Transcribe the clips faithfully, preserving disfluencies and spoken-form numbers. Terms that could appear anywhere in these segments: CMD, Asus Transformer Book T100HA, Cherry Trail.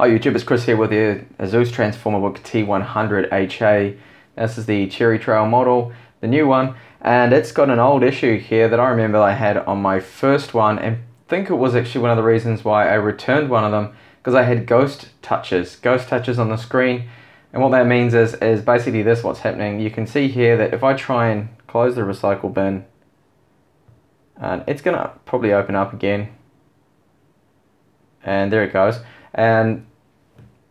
Hi YouTube, it's Chris here with the Asus Transformer Book T one hundred H A. This is the Cherry Trail model, the new one, and it's got an old issue here that I remember I had on my first one, and I think it was actually one of the reasons why I returned one of them, because I had ghost touches, ghost touches on the screen. And what that means is, is basically this, what's happening. You can see here that if I try and close the recycle bin, and it's going to probably open up again. And there it goes. And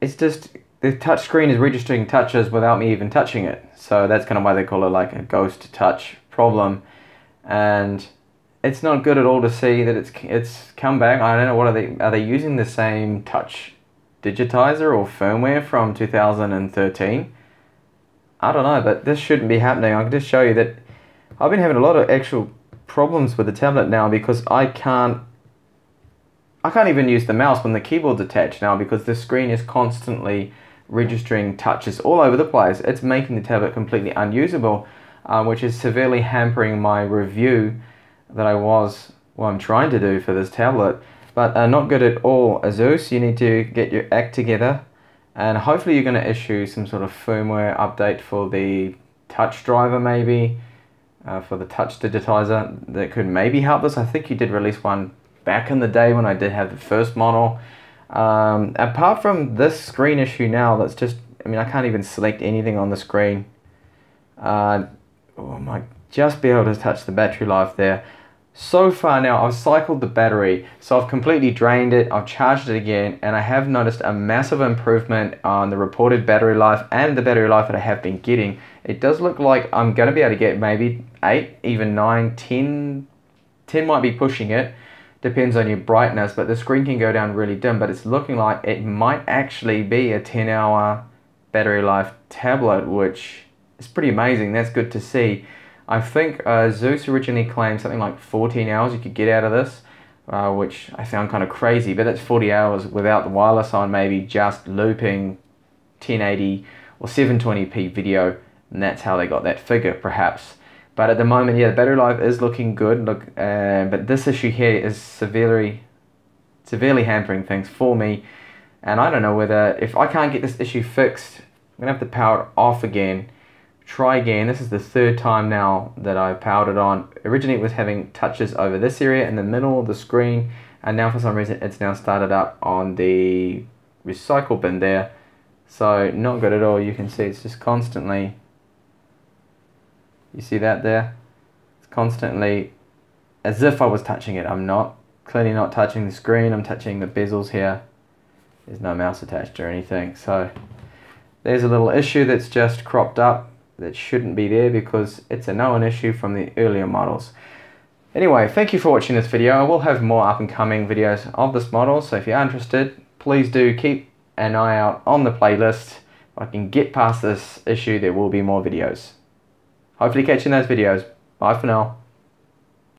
it's just, the touch screen is registering touches without me even touching it. So that's kind of why they call it like a ghost touch problem. And it's not good at all to see that it's it's come back. I don't know, what are they, are they using the same touch digitizer or firmware from two thousand thirteen? I don't know, but this shouldn't be happening. I can just show you that I've been having a lot of actual problems with the tablet now because I can't I can't even use the mouse when the keyboard's attached now because the screen is constantly registering touches all over the place. It's making the tablet completely unusable, uh, which is severely hampering my review that I was, well, I'm trying to do for this tablet. But uh, not good at all, Asus. You need to get your act together, and hopefully you're going to issue some sort of firmware update for the touch driver maybe, uh, for the touch digitizer. That could maybe help this. I think you did release one back in the day when I did have the first model. Um, apart from this screen issue now, that's just, I mean, I can't even select anything on the screen. Uh, oh, I might just be able to touch the battery life there. So far now, I've cycled the battery, so I've completely drained it, I've charged it again, and I have noticed a massive improvement on the reported battery life and the battery life that I have been getting. It does look like I'm going to be able to get maybe eight, even nine, ten, ten might be pushing it. Depends on your brightness, but the screen can go down really dim, but it's looking like it might actually be a ten hour battery life tablet, which is pretty amazing. That's good to see. I think uh, Asus originally claimed something like fourteen hours you could get out of this, uh, which I found kind of crazy, but that's forty hours without the wireless on, maybe just looping ten eighty or seven twenty p video, and that's how they got that figure perhaps. But at the moment, yeah, the battery life is looking good. Look, uh, but this issue here is severely, severely hampering things for me. And I don't know whether, if I can't get this issue fixed, I'm gonna have to power it off again, try again. This is the third time now that I've powered it on. Originally, it was having touches over this area in the middle of the screen, and now for some reason, it's now started up on the recycle bin there. So not good at all. You can see it's just constantly. You see that there? It's constantly as if I was touching it. I'm not. Clearly not touching the screen. I'm touching the bezels here. There's no mouse attached or anything. So there's a little issue that's just cropped up that shouldn't be there because it's a known issue from the earlier models. Anyway, thank you for watching this video. I will have more up and coming videos of this model. So if you're interested, please do keep an eye out on the playlist. If I can get past this issue, there will be more videos. Hopefully catching those videos. Bye for now.